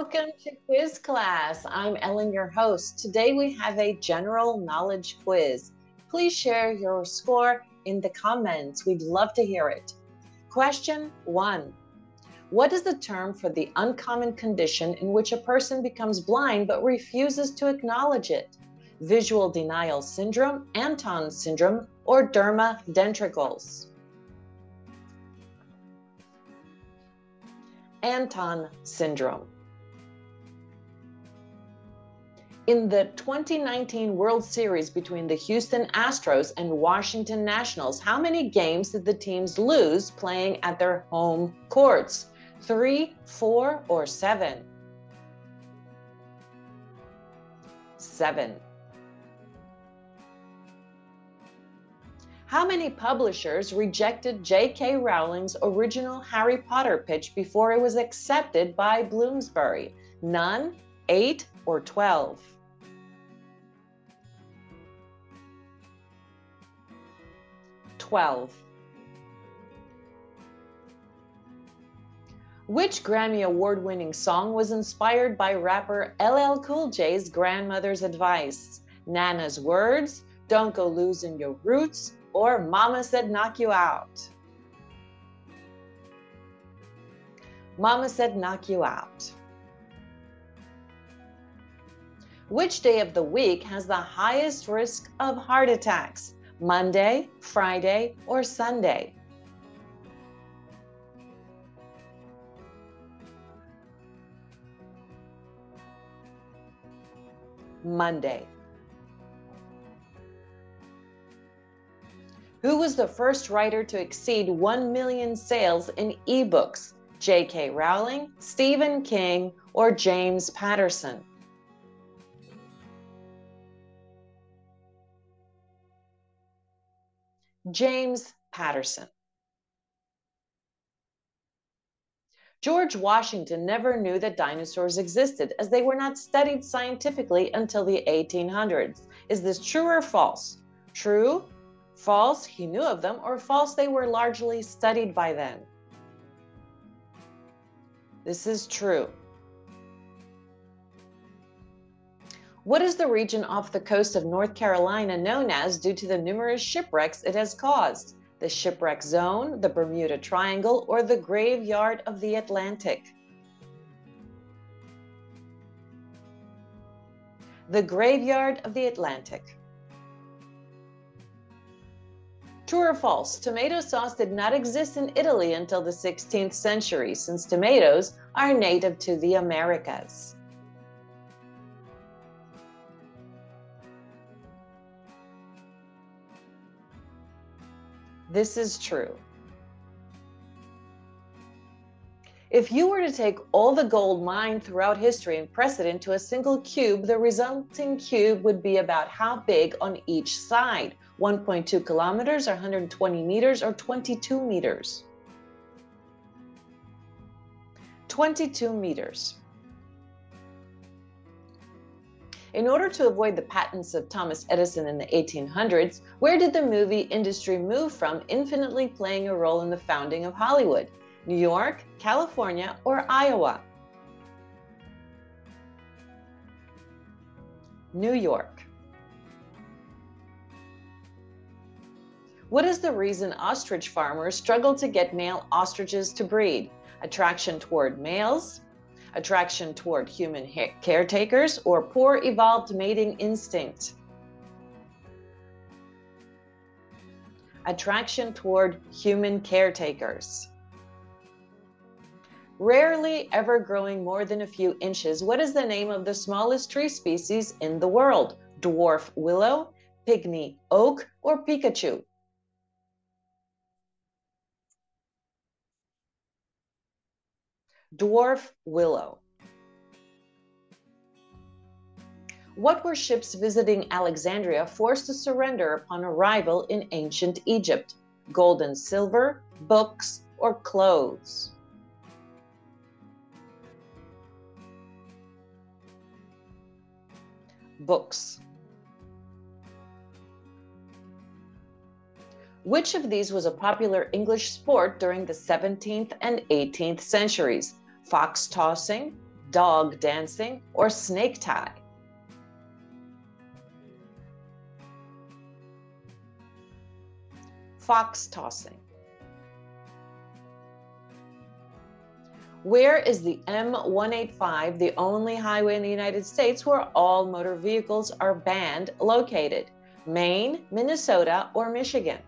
Welcome to Quiz Class. I'm Ellen, your host. Today we have a general knowledge quiz. Please share your score in the comments. We'd love to hear it. Question 1. What is the term for the uncommon condition in which a person becomes blind but refuses to acknowledge it? Visual denial syndrome, Anton syndrome, or derma dendricals? Anton syndrome. In the 2019 World Series between the Houston Astros and Washington Nationals, how many games did the teams lose playing at their home courts? 3, 4, or 7? 7. How many publishers rejected J.K. Rowling's original Harry Potter pitch before it was accepted by Bloomsbury? None, 8, or 12? 12. Which Grammy Award-winning song was inspired by rapper LL Cool J's grandmother's advice? Nana's words, Don't Go Losing Your Roots, or Mama Said Knock You Out? Mama Said Knock You Out. Which day of the week has the highest risk of heart attacks? Monday, Friday, or Sunday? Monday. Who was the first writer to exceed 1 million sales in ebooks? J.K. Rowling, Stephen King, or James Patterson? James Patterson. George Washington never knew that dinosaurs existed, as they were not studied scientifically until the 1800s. Is this true or false? True, false, he knew of them, or false, they were largely studied by then? This is true. What is the region off the coast of North Carolina known as due to the numerous shipwrecks it has caused? The shipwreck zone, the Bermuda Triangle, or the Graveyard of the Atlantic? The Graveyard of the Atlantic. True or false, tomato sauce did not exist in Italy until the 16th century, since tomatoes are native to the Americas? This is true. If you were to take all the gold mined throughout history and press it into a single cube, the resulting cube would be about how big on each side? 1.2 kilometers, or 120 meters, or 22 meters? 22 meters. In order to avoid the patents of Thomas Edison in the 1800s, where did the movie industry move from infinitely playing a role in the founding of Hollywood? New York, California, or Iowa? New York. What is the reason ostrich farmers struggle to get male ostriches to breed? Attraction toward males, attraction toward human caretakers, or poor evolved mating instinct? Attraction toward human caretakers. Rarely ever growing more than a few inches, what is the name of the smallest tree species in the world? Dwarf willow, pygmy oak, or Pikachu? Dwarf willow. What were ships visiting Alexandria forced to surrender upon arrival in ancient Egypt? Gold and silver, books, or clothes? Books. Which of these was a popular English sport during the 17th and 18th centuries? Fox tossing, dog dancing, or snake tie. Fox tossing. Where is the M185, the only highway in the United States where all motor vehicles are banned, located? Maine, Minnesota, or Michigan?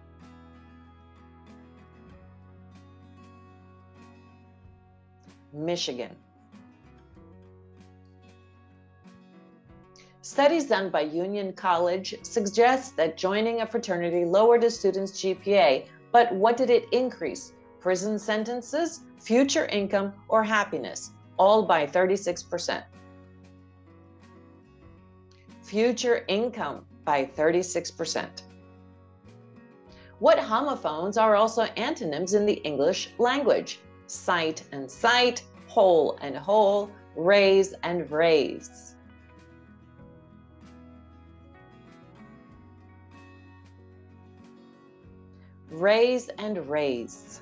Michigan. Studies done by Union College suggest that joining a fraternity lowered a student's GPA, but what did it increase? Prison sentences, future income, or happiness, all by 36%. Future income by 36%. What homophones are also antonyms in the English language? Sight and sight, hole and hole, raise and raise. Raise and raise.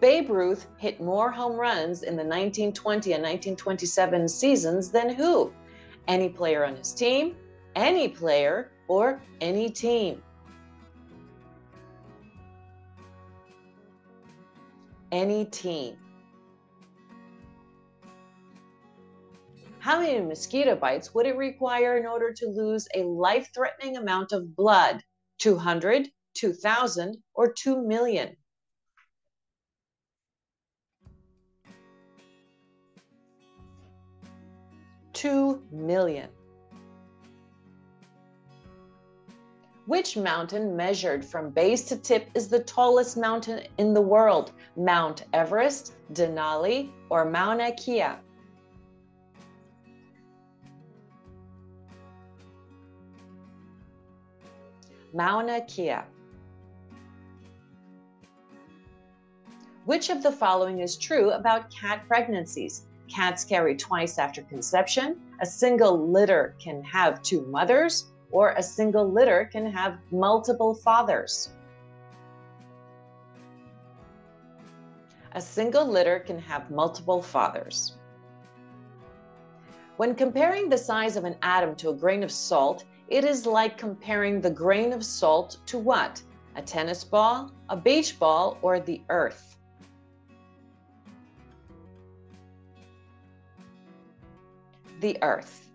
Babe Ruth hit more home runs in the 1920 and 1927 seasons than who? Any player on his team, any player, or any team? Any team. How many mosquito bites would it require in order to lose a life-threatening amount of blood? 200, 2,000, or 2 million? 2 million. Which mountain measured from base to tip is the tallest mountain in the world? Mount Everest, Denali, or Mauna Kea? Mauna Kea. Which of the following is true about cat pregnancies? Cats carry twice after conception, a single litter can have two mothers, or a single litter can have multiple fathers. A single litter can have multiple fathers. When comparing the size of an atom to a grain of salt, it is like comparing the grain of salt to what? A tennis ball, a beach ball, or the earth? The Earth.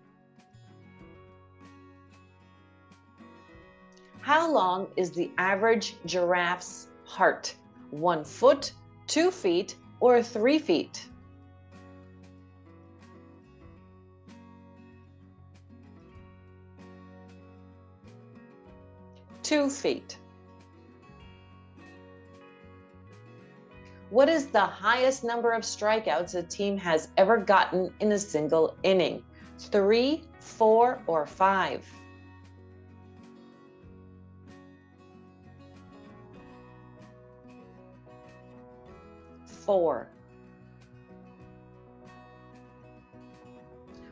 How long is the average giraffe's heart? 1 foot, 2 feet, or 3 feet? 2 feet. What is the highest number of strikeouts a team has ever gotten in a single inning? 3, 4, or 5? 4.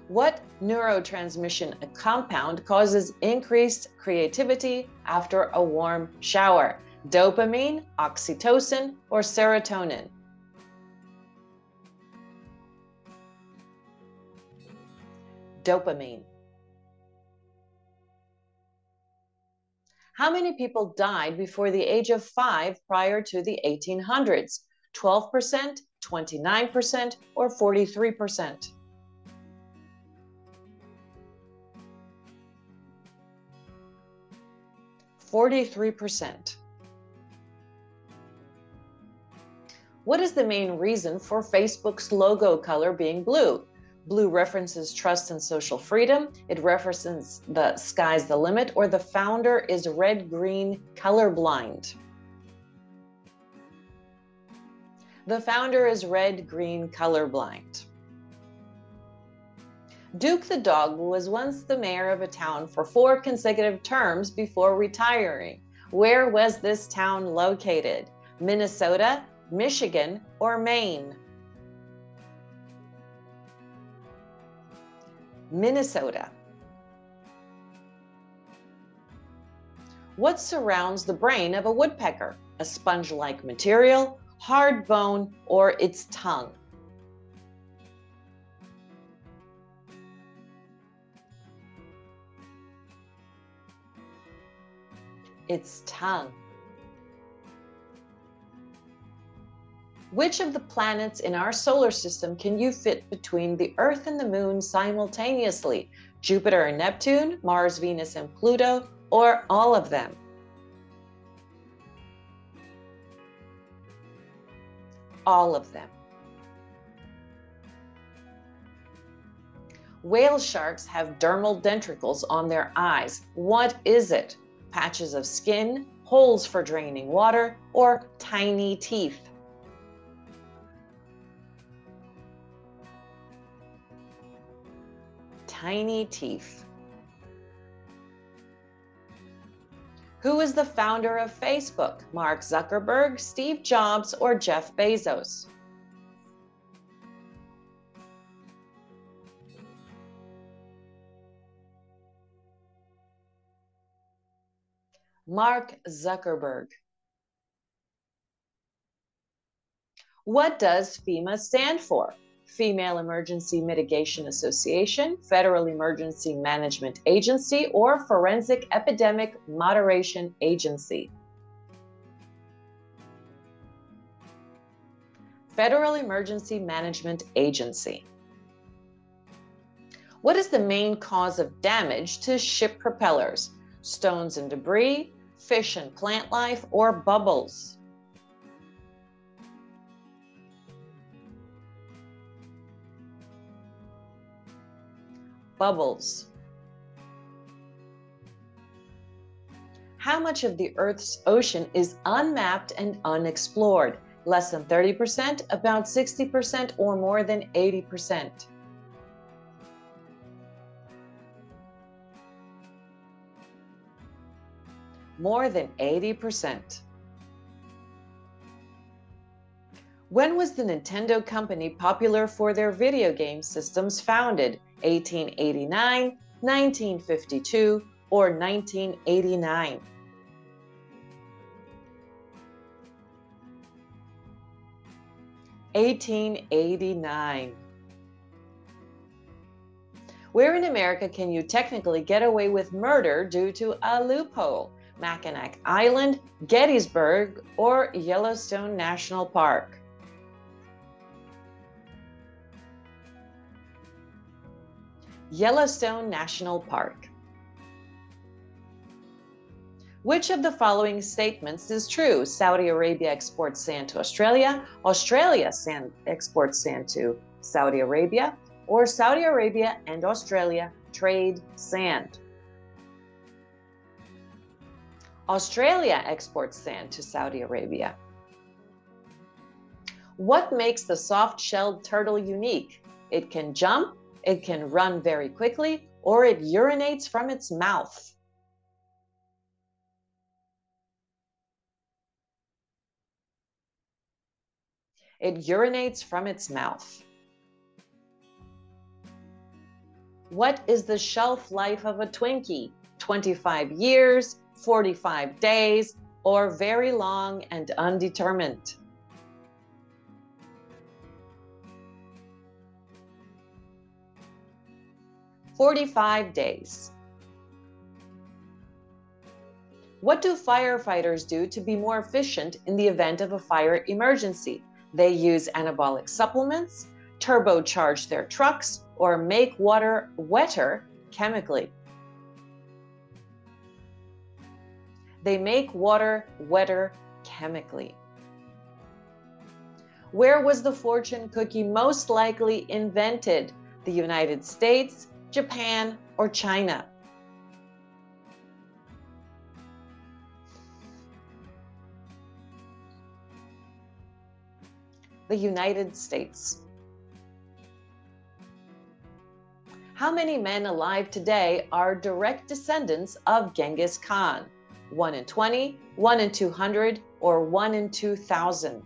What neurotransmission compound causes increased creativity after a warm shower? Dopamine, oxytocin, or serotonin? Dopamine. How many people died before the age of 5 prior to the 1800s? 12%, 29%, or 43%? 43%. What is the main reason for Facebook's logo color being blue? Blue references trust and social freedom. It references the sky's the limit, or the founder is red-green colorblind. The founder is red-green colorblind. Duke the Dog was once the mayor of a town for 4 consecutive terms before retiring. Where was this town located? Minnesota, Michigan, or Maine? Minnesota. What surrounds the brain of a woodpecker? A sponge-like material, hard bone, or its tongue? its tongue. Which of the planets in our solar system can you fit between the Earth and the Moon simultaneously? Jupiter and Neptune, Mars, Venus, and Pluto, or all of them? All of them. Whale sharks have dermal dentricles on their eyes. What is it? Patches of skin, holes for draining water, or tiny teeth? Tiny teeth. Who is the founder of Facebook? Mark Zuckerberg, Steve Jobs, or Jeff Bezos? Mark Zuckerberg. What does FEMA stand for? Female Emergency Mitigation Association, Federal Emergency Management Agency, or Forensic Epidemic Moderation Agency? Federal Emergency Management Agency. What is the main cause of damage to ship propellers? Stones and debris, fish and plant life, or bubbles? Bubbles. How much of the Earth's ocean is unmapped and unexplored? Less than 30%, about 60%, or more than 80%? More than 80%. When was the Nintendo company popular for their video game systems founded? 1889, 1952, or 1989? 1889. Where in America can you technically get away with murder due to a loophole? Mackinac Island, Gettysburg, or Yellowstone National Park? Yellowstone National Park. Which of the following statements is true? Saudi Arabia exports sand to Australia, Australia exports sand to Saudi Arabia, or Saudi Arabia and Australia trade sand? Australia exports sand to Saudi Arabia. What makes the soft-shelled turtle unique? It can jump, it can run very quickly, or it urinates from its mouth. It urinates from its mouth. What is the shelf life of a Twinkie? 25 years, 45 days, or very long and undetermined? . 45 days. What do firefighters do to be more efficient in the event of a fire emergency? They use anabolic supplements, turbocharge their trucks, or make water wetter chemically. They make water wetter chemically. Where was the fortune cookie most likely invented? The United States, Japan, or China? The United States. How many men alive today are direct descendants of Genghis Khan? 1 in 20, 1 in 200, or 1 in 2,000?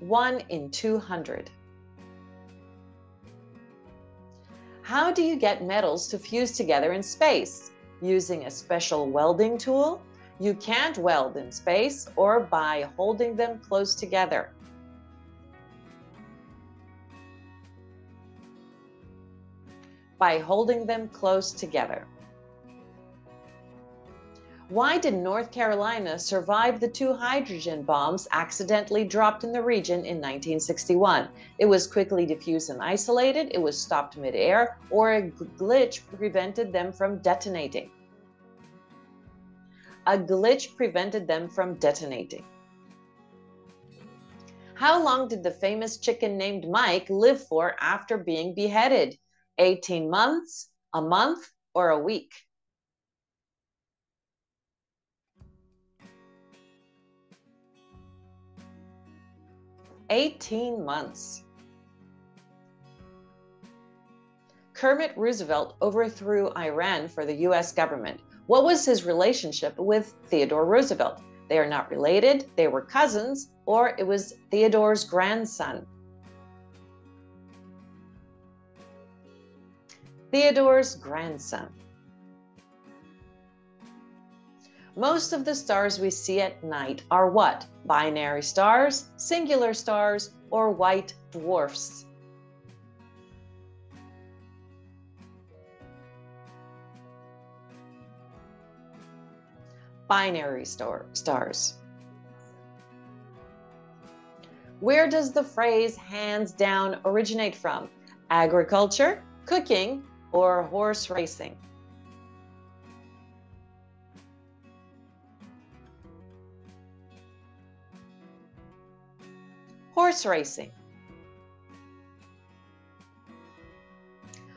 1 in 200. How do you get metals to fuse together in space? Using a special welding tool? You can't weld in space, or by holding them close together? by holding them close together. Why did North Carolina survive the two hydrogen bombs accidentally dropped in the region in 1961? It was quickly diffused and isolated, it was stopped midair, or a glitch prevented them from detonating. A glitch prevented them from detonating. How long did the famous chicken named Mike live for after being beheaded? 18 months, a month, or a week? "18 months." Kermit Roosevelt overthrew Iran for the U.S. government. What was his relationship with Theodore Roosevelt? They are not related, they were cousins, or it was Theodore's grandson. Theodore's grandson. Most of the stars we see at night are what? Binary stars, singular stars, or white dwarfs? Binary stars. Where does the phrase hands down originate from? Agriculture, cooking, or horse racing? Horse racing.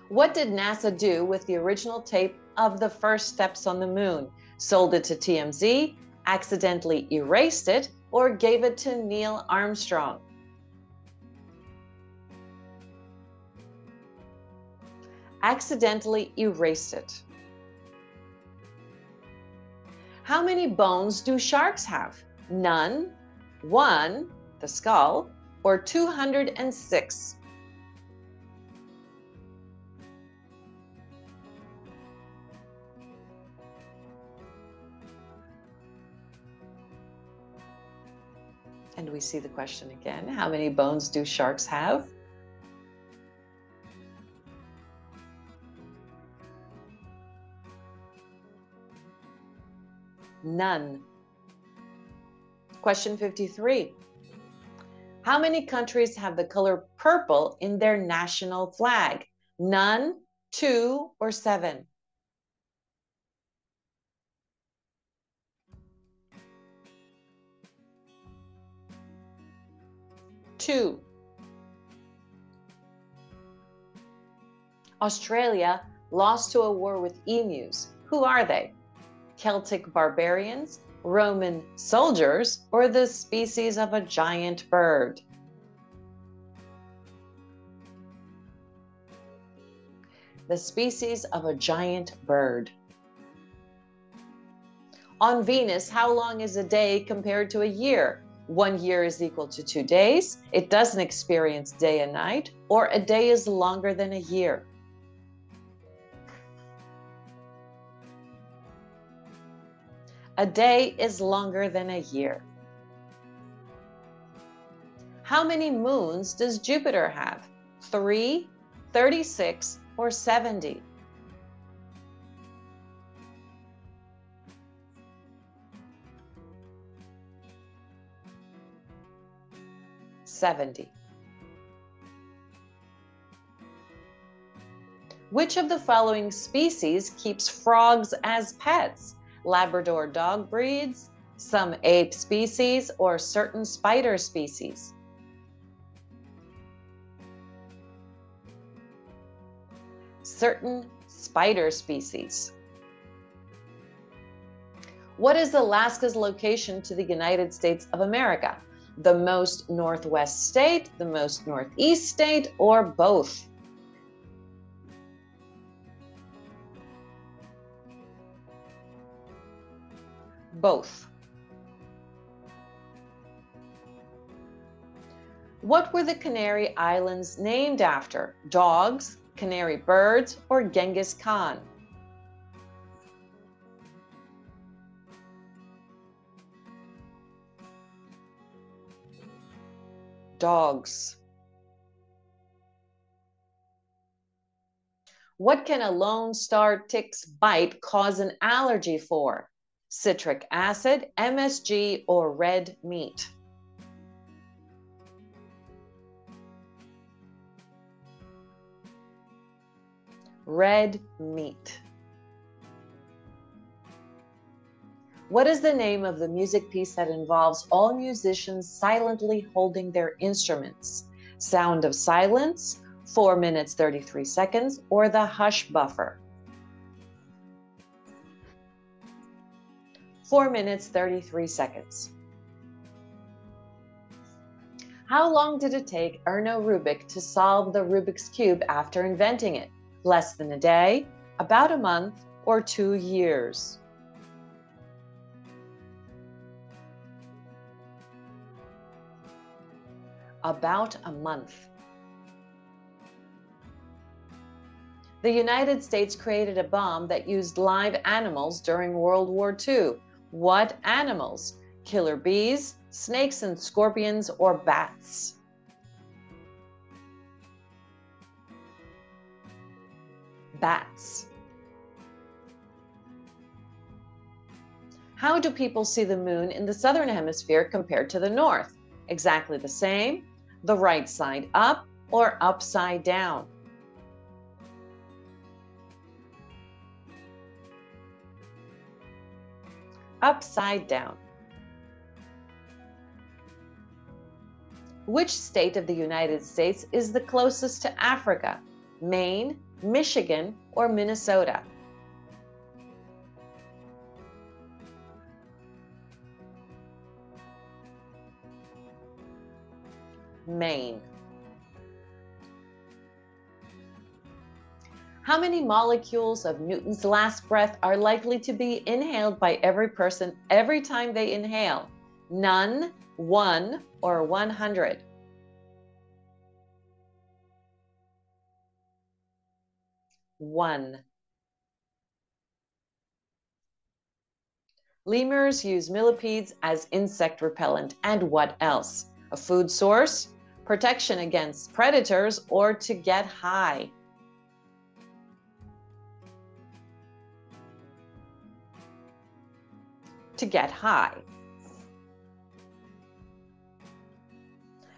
What did NASA do with the original tape of the first steps on the moon? Sold it to TMZ, accidentally erased it, or gave it to Neil Armstrong? Accidentally erased it. How many bones do sharks have? None, one, the skull, or 206? 206. And we see the question again. How many bones do sharks have? None. Question 53. How many countries have the color purple in their national flag? None, 2, or 7? 2. Australia lost to a war with emus. Who are they? Celtic barbarians, Roman soldiers, or the species of a giant bird? The species of a giant bird. On Venus, how long is a day compared to a year? 1 year is equal to 2 days, it doesn't experience day and night, or a day is longer than a year. A day is longer than a year. How many moons does Jupiter have? 3, 36, or 70? 70. Which of the following species keeps frogs as pets? Labrador dog breeds, some ape species, or certain spider species? Certain spider species. What is Alaska's location to the United States of America? The most northwest state, the most northeast state, or both? Both. What were the Canary Islands named after? Dogs, canary birds, or Genghis Khan? Dogs. What can a Lone Star tick's bite cause an allergy for? Citric acid, MSG, or red meat? Red meat. What is the name of the music piece that involves all musicians silently holding their instruments? Sound of Silence, 4 minutes 33 seconds, or the Hush Buffer? 4 minutes 33 seconds. How long did it take Erno Rubik to solve the Rubik's Cube after inventing it? Less than a day, about a month, or 2 years? 1 month. The United States created a bomb that used live animals during World War II. What animals? Killer bees, snakes and scorpions, or bats? Bats. How do people see the moon in the southern hemisphere compared to the north? Exactly the same, the right side up, or upside down? Upside down. Which state of the United States is the closest to Africa? Maine, Michigan, or Minnesota? Maine. How many molecules of Newton's last breath are likely to be inhaled by every person every time they inhale? None, 1, or 100? 1. Lemurs use millipedes as insect repellent and what else? A food source, protection against predators, or to get high? To get high.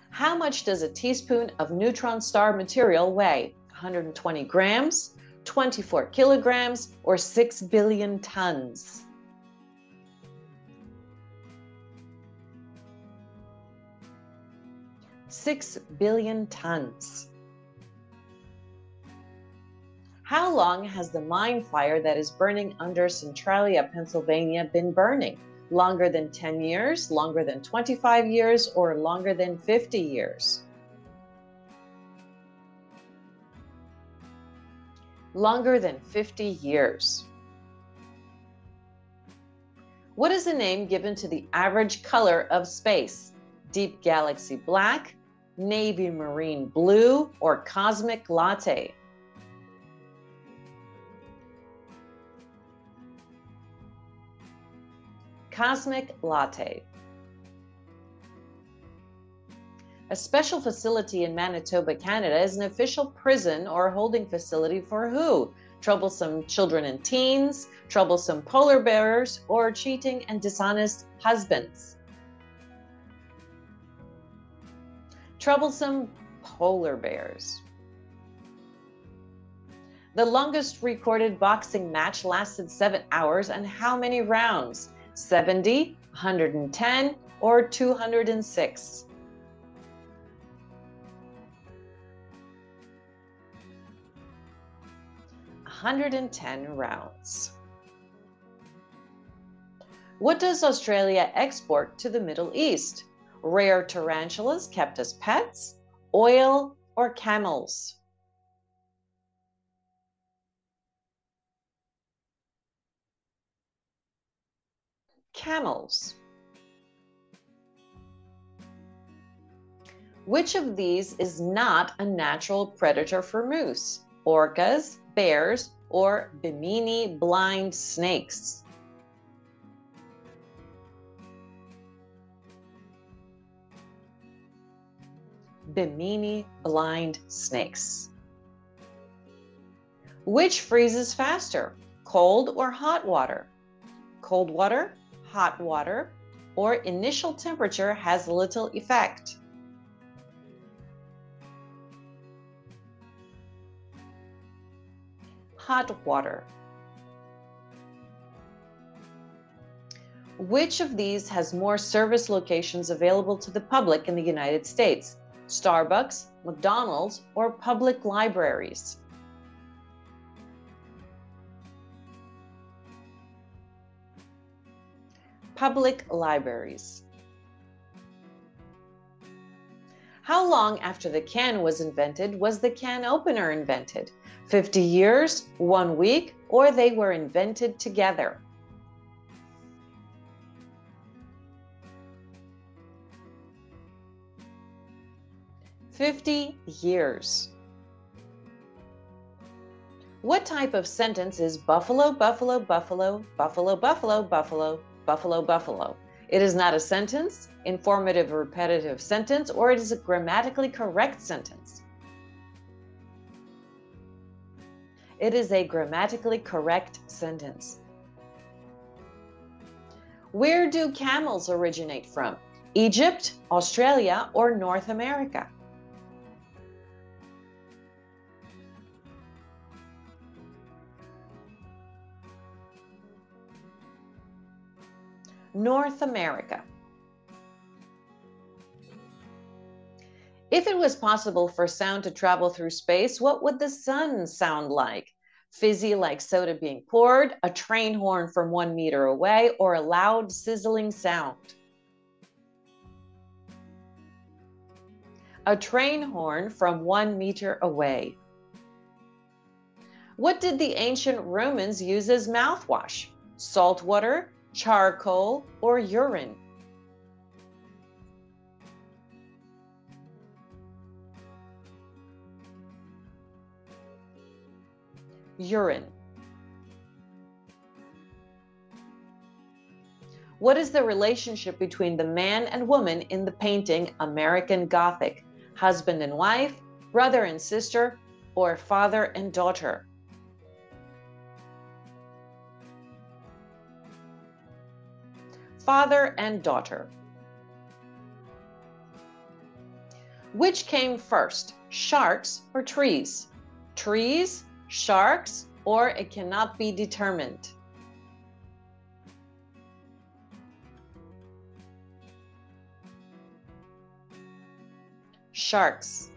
How much does a teaspoon of neutron star material weigh? 120 grams, 24 kilograms, or 6 billion tons? 6 billion tons. How long has the mine fire that is burning under Centralia, Pennsylvania, been burning? Longer than 10 years, longer than 25 years, or longer than 50 years? Longer than 50 years. What is the name given to the average color of space? Deep galaxy black, navy marine blue, or cosmic latte? Cosmic latte. A special facility in Manitoba, Canada is an official prison or holding facility for who? Troublesome children and teens, troublesome polar bears, or cheating and dishonest husbands? Troublesome polar bears. The longest recorded boxing match lasted 7 hours and how many rounds? 70, 110, or 206? 110 rounds. What does Australia export to the Middle East? Rare tarantulas kept as pets, oil, or camels? Camels. Which of these is not a natural predator for moose? Orcas, bears, or Bimini blind snakes? Bimini blind snakes. Which freezes faster, cold or hot water? Cold water, hot water, or initial temperature has little effect. Hot water. Which of these has more service locations available to the public in the United States? Starbucks, McDonald's, or public libraries? Public libraries. How long after the can was invented was the can opener invented? 50 years, 1 week, or they were invented together? 50 years. What type of sentence is buffalo, buffalo, buffalo, buffalo, buffalo, buffalo, buffalo, buffalo? It is not a sentence, informative, repetitive sentence, or it is a grammatically correct sentence. It is a grammatically correct sentence. Where do camels originate from? Egypt, Australia, or North America? North America. If it was possible for sound to travel through space, what would the sun sound like? Fizzy like soda being poured, a train horn from 1 meter away, or a loud sizzling sound? A train horn from 1 meter away. What did the ancient Romans use as mouthwash? Salt water, charcoal, or urine? Urine. What is the relationship between the man and woman in the painting American Gothic? Husband and wife, brother and sister, or father and daughter? Father and daughter. Which came first, sharks or trees? Trees, sharks, or it cannot be determined. Sharks.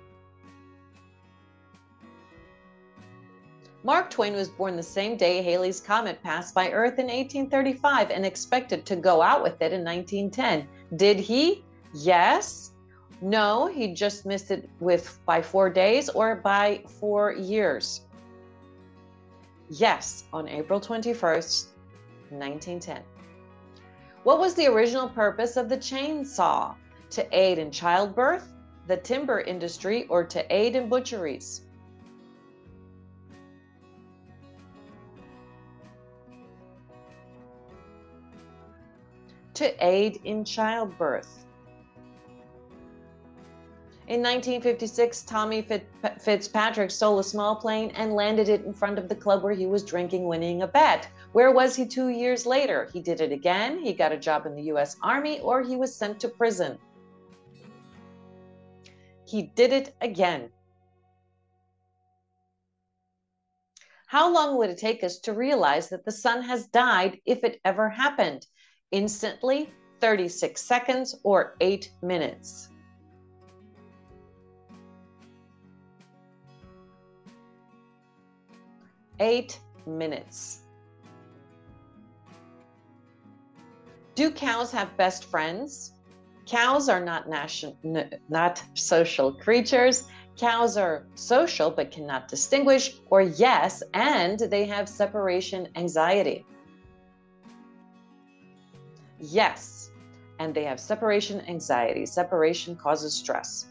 Mark Twain was born the same day Halley's Comet passed by Earth in 1835 and expected to go out with it in 1910. Did he? Yes. No, he just missed it by 4 days or by 4 years. Yes, on April 21st, 1910. What was the original purpose of the chainsaw? To aid in childbirth, the timber industry, or to aid in butcheries? To aid in childbirth. In 1956, Tommy Fitzpatrick stole a small plane and landed it in front of the club where he was drinking, winning a bet. Where was he 2 years later? He did it again, he got a job in the US Army, or he was sent to prison. He did it again. How long would it take us to realize that the sun has died if it ever happened? Instantly, 36 seconds, or 8 minutes? 8 minutes. Do cows have best friends? Cows are not social creatures. Cows are social but cannot distinguish, or yes, and they have separation anxiety. Yes, and they have separation anxiety. Separation causes stress.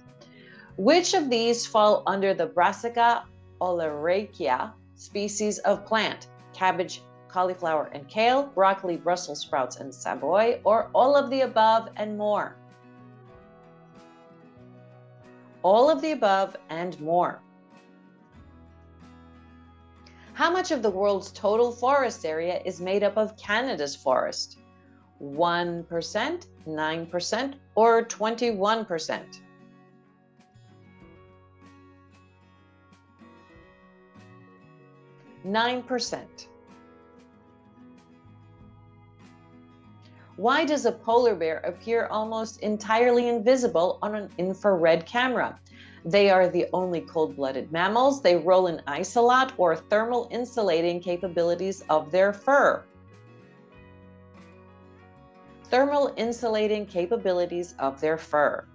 Which of these fall under the Brassica oleracea species of plant? Cabbage, cauliflower, and kale, broccoli, Brussels sprouts, and savoy, or all of the above and more? All of the above and more. How much of the world's total forest area is made up of Canada's forest? 1%, 9%, or 21%? "9%. Why does a polar bear appear almost entirely invisible on an infrared camera? They are the only cold-blooded mammals. They roll in ice a lot, or thermal insulating capabilities of their fur. Thermal insulating capabilities of their fur.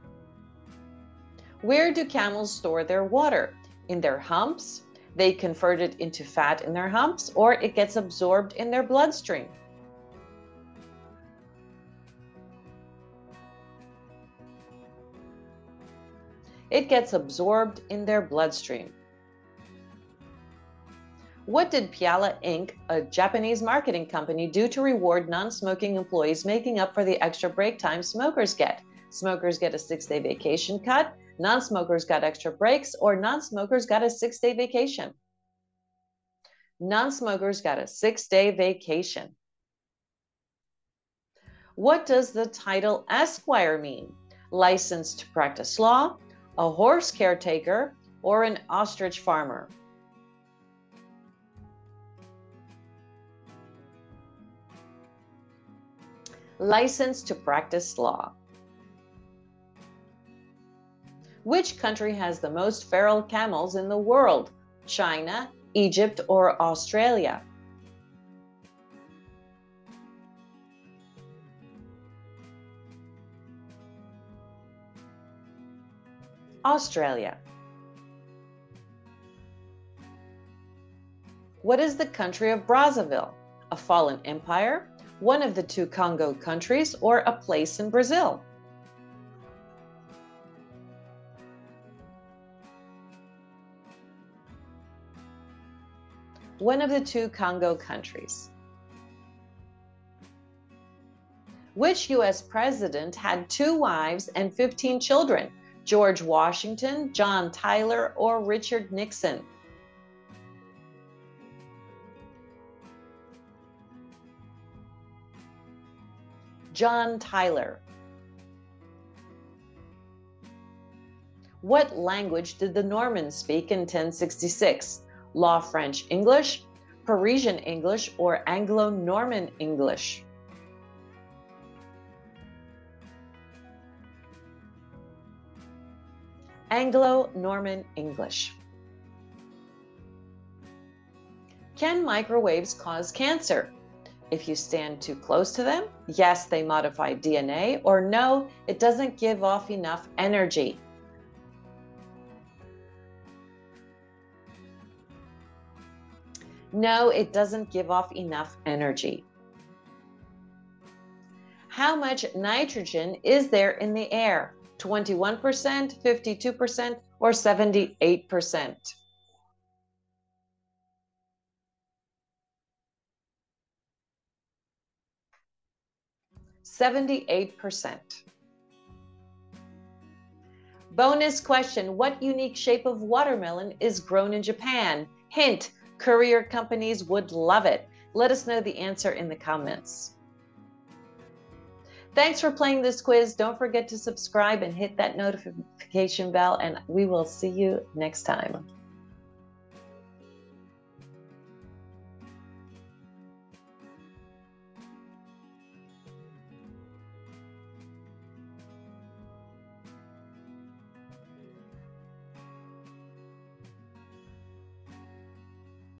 Where do camels store their water? In their humps? They convert it into fat in their humps, or it gets absorbed in their bloodstream. It gets absorbed in their bloodstream. What did Piala Inc., a Japanese marketing company, do to reward non-smoking employees making up for the extra break time smokers get? Smokers get a 6-day vacation cut, non-smokers got extra breaks, or non-smokers got a 6-day vacation. Non-smokers got a 6-day vacation. What does the title Esquire mean? Licensed to practice law, a horse caretaker, or an ostrich farmer? Licensed to practice law. Which country has the most feral camels in the world? China, Egypt, or Australia? Australia. What is the country of Brazzaville? A fallen empire, one of the two Congo countries, or a place in Brazil? One of the two Congo countries. Which U.S. president had 2 wives and 15 children? George Washington, John Tyler, or Richard Nixon? John Tyler. What language did the Normans speak in 1066? Law French English, Parisian English, or Anglo-Norman English? Anglo-Norman English. Can microwaves cause cancer? If you stand too close to them, yes, they modify DNA, or no, it doesn't give off enough energy. No, it doesn't give off enough energy. How much nitrogen is there in the air? 21%, 52%, or 78%? 78%. Bonus question. What unique shape of watermelon is grown in Japan? Hint. Courier companies would love it. Let us know the answer in the comments. Thanks for playing this quiz. Don't forget to subscribe and hit that notification bell, and we will see you next time.